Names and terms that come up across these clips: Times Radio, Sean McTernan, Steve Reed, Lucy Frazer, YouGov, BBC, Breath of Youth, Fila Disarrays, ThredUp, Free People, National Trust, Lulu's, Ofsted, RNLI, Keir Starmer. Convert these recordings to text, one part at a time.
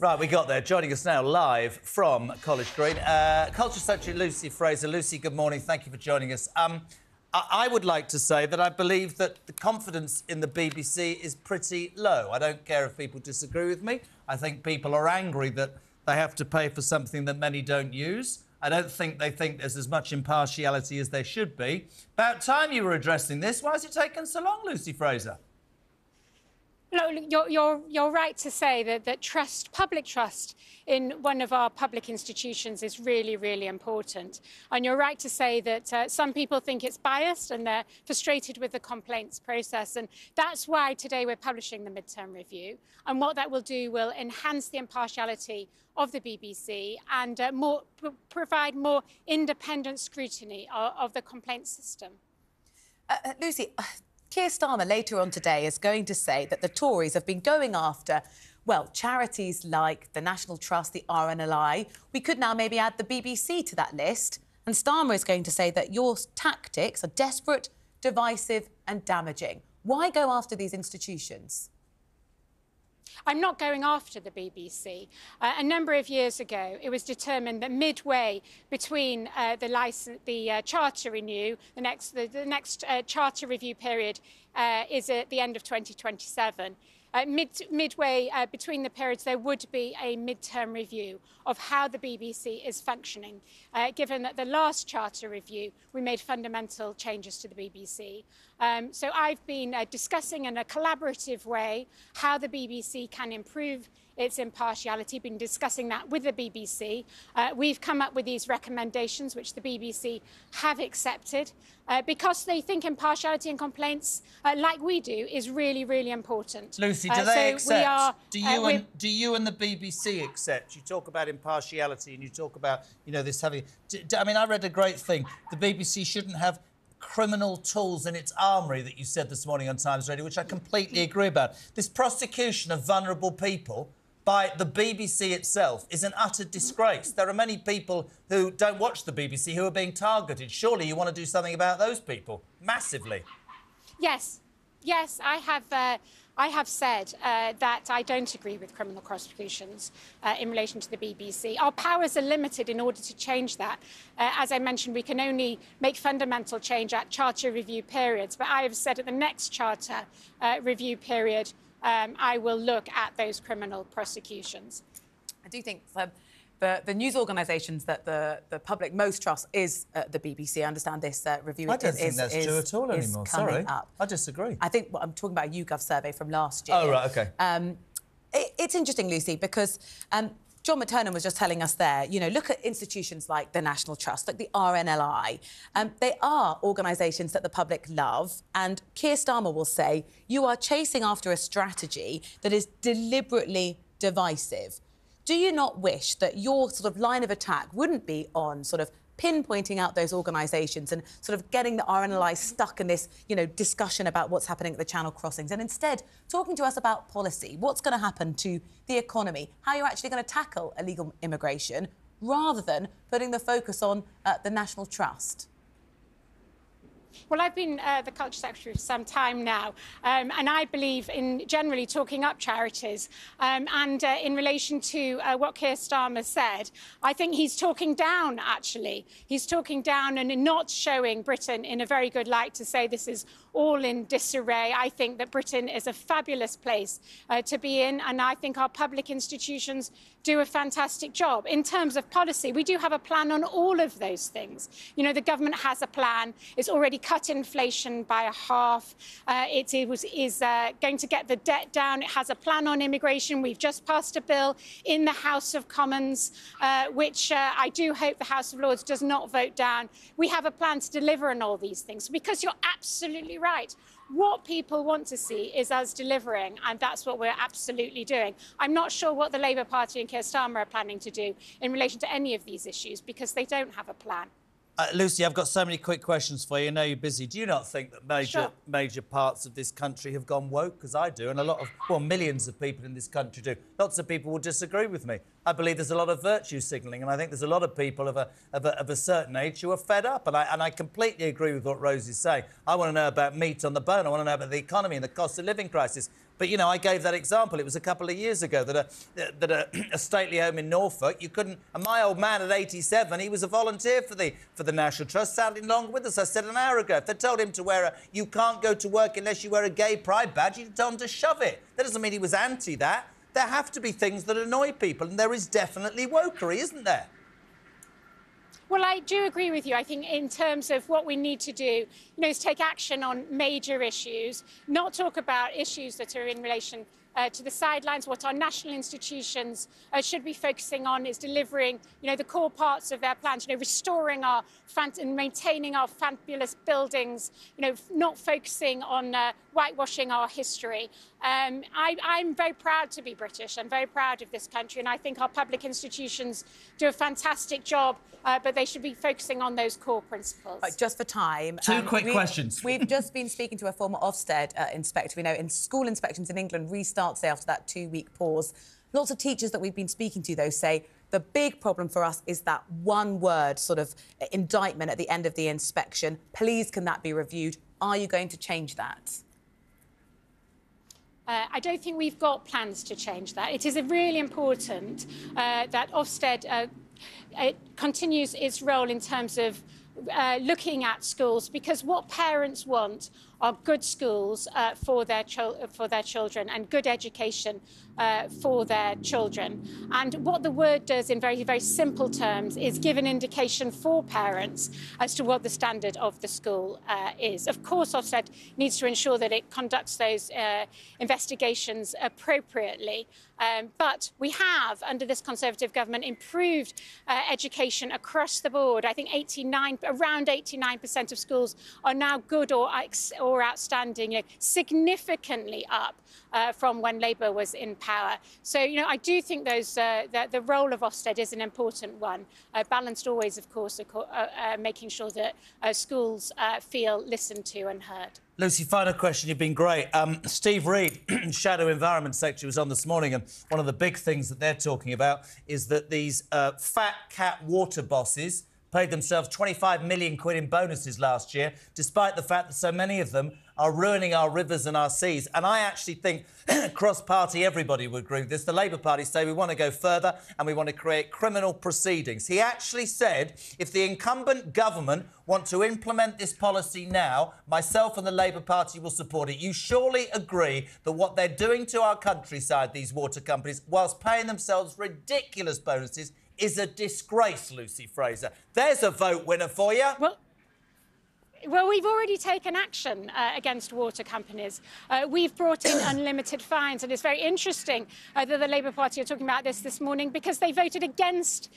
Right, we got there. Joining us now live from College Green, Culture Secretary Lucy Frazer. Lucy, good morning. Thank you for joining us. I would like to say that I believe that the confidence in the BBC is pretty low. I don't care if people disagree with me. I think people are angry that they have to pay for something that many don't use. I don't think they think there's as much impartiality as there should be. About time you were addressing this. Why has it taken so long, Lucy Frazer? No, you're right to say that trust, public trust in one of our public institutions is really, really important. And you're right to say that some people think it's biased and they're frustrated with the complaints process. And that's why today we're publishing the midterm review. And what that will do will enhance the impartiality of the BBC and provide more independent scrutiny of the complaints system. Lucy... Keir Starmer later on today is going to say that the Tories have been going after, well, charities like the National Trust, the RNLI. We could now maybe add the BBC to that list. And Starmer is going to say that your tactics are desperate, divisive and damaging. Why go after these institutions? I'm not going after the BBC. A number of years ago, it was determined that midway between the charter renew, the next charter review period is at the end of 2027. Midway between the periods, there would be a midterm review of how the BBC is functioning, given that the last charter review, we made fundamental changes to the BBC. So I've been discussing in a collaborative way how the BBC can improve its impartiality, been discussing that with the BBC. We've come up with these recommendations, which the BBC have accepted, because they think impartiality and complaints, like we do, is really, really important. Lucy, do they accept? Do you and the BBC accept? You talk about impartiality and you talk about, you know, this having... I mean, I read a great thing. The BBC shouldn't have criminal tools in its armoury that you said this morning on Times Radio, which I completely agree about. This prosecution of vulnerable people... by the BBC itself is an utter disgrace. There are many people who don't watch the BBC who are being targeted. Surely you want to do something about those people, massively. Yes, yes, I have said that I don't agree with criminal prosecutions in relation to the BBC. Our powers are limited in order to change that. As I mentioned, we can only make fundamental change at charter review periods, but I have said at the next charter review period, I will look at those criminal prosecutions. I do think the news organisations that the public most trust is the BBC. I understand this review. I don't think that's true at all anymore. Sorry, I disagree. I think I'm talking about a YouGov survey from last year. Oh, right, OK. It's interesting, Lucy, because Sean McTernan was just telling us there, you know, look at institutions like the National Trust, like the RNLI. They are organisations that the public love. And Keir Starmer will say, you are chasing after a strategy that is deliberately divisive. Do you not wish that your sort of line of attack wouldn't be on sort of pinpointing out those organisations and sort of getting the RNLI stuck in this, you know, discussion about what's happening at the Channel crossings, and instead talking to us about policy, what's going to happen to the economy, how you're actually going to tackle illegal immigration, rather than putting the focus on the National Trust? Well, I've been the Culture Secretary for some time now, and I believe in generally talking up charities. And in relation to what Keir Starmer said, I think he's talking down, actually. He's talking down and not showing Britain in a very good light to say this is all in disarray. I think that Britain is a fabulous place to be in, and I think our public institutions do a fantastic job. In terms of policy, we do have a plan on all of those things. You know, the government has a plan. It's already cut inflation by a half. It is going to get the debt down. It has a plan on immigration. We've just passed a bill in the House of Commons, which I do hope the House of Lords does not vote down. We have a plan to deliver on all these things, because you're absolutely right. What people want to see is us delivering, and that's what we're absolutely doing. I'm not sure what the Labour Party and Keir Starmer are planning to do in relation to any of these issues, because they don't have a plan. Lucy, I've got so many quick questions for you. I know you're busy. Do you not think that major parts of this country have gone woke? Because I do, and a lot of, well, millions of people in this country do. Lots of people will disagree with me. I believe there's a lot of virtue signalling, and I think there's a lot of people of a certain age who are fed up. And I completely agree with what Rosie's saying. I want to know about meat on the bone. I want to know about the economy and the cost of living crisis. But, you know, I gave that example. It was a couple of years ago that a stately home in Norfolk, you couldn't... And my old man at 87, he was a volunteer for the National Trust, sadly no longer with us. I said an hour ago, if they told him to wear a... You can't go to work unless you wear a gay pride badge, you'd tell him to shove it. That doesn't mean he was anti that. There have to be things that annoy people, and there is definitely wokery, isn't there? Well, I do agree with you. I think in terms of what we need to do, you know, is take action on major issues, not talk about issues that are in relation to the sidelines. What our national institutions should be focusing on is delivering, you know, the core parts of their plans, you know, restoring our and maintaining our fabulous buildings, you know, not focusing on whitewashing our history. I'm very proud to be British. I'm very proud of this country, and I think our public institutions do a fantastic job, but they should be focusing on those core principles. Right, just for time... Two quick questions. We've just been speaking to a former Ofsted inspector. We know in school inspections in England restarts after that 2-week pause. Lots of teachers that we've been speaking to, though, say the big problem for us is that one-word sort of indictment at the end of the inspection. Please, can that be reviewed? Are you going to change that? I don't think we've got plans to change that. It is really important that Ofsted continues its role in terms of looking at schools, because what parents want are good schools for their children and good education for their children. And what the word does in very, very simple terms is give an indication for parents as to what the standard of the school is. Of course, Ofsted needs to ensure that it conducts those investigations appropriately. But we have, under this Conservative government, improved education across the board. I think around 89% of schools are now good or outstanding, you know, significantly up from when Labour was in power. So, you know, I do think the role of Ofsted is an important one, balanced always, of course, making sure that schools feel listened to and heard. Lucy, final question. You've been great. Steve Reed, Shadow Environment Secretary, was on this morning, and one of the big things that they're talking about is that these fat cat water bosses paid themselves 25 million quid in bonuses last year, despite the fact that so many of them are ruining our rivers and our seas. And I actually think cross-party everybody would agree with this. The Labour Party say we want to go further and we want to create criminal proceedings. He actually said, if the incumbent government want to implement this policy now, myself and the Labour Party will support it. You surely agree that what they're doing to our countryside, these water companies, whilst paying themselves ridiculous bonuses, is a disgrace, Lucy Frazer. There's a vote winner for you. Well, we've already taken action against water companies. We've brought in unlimited fines, and it's very interesting that the Labour Party are talking about this morning, because they voted against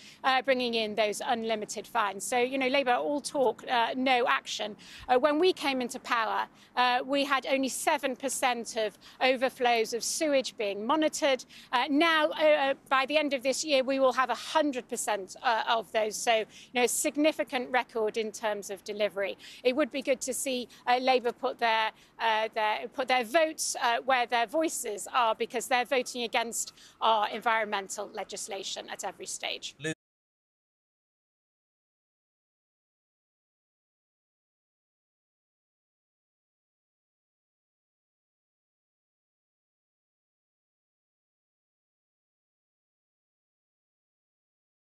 bringing in those unlimited fines. So, you know, Labour all talk, no action. When we came into power, we had only 7% of overflows of sewage being monitored. Now, by the end of this year, we will have 100% of those. So, you know, a significant record in terms of delivery. It would be good to see Labour put their votes where their voices are, because they're voting against our environmental legislation at every stage.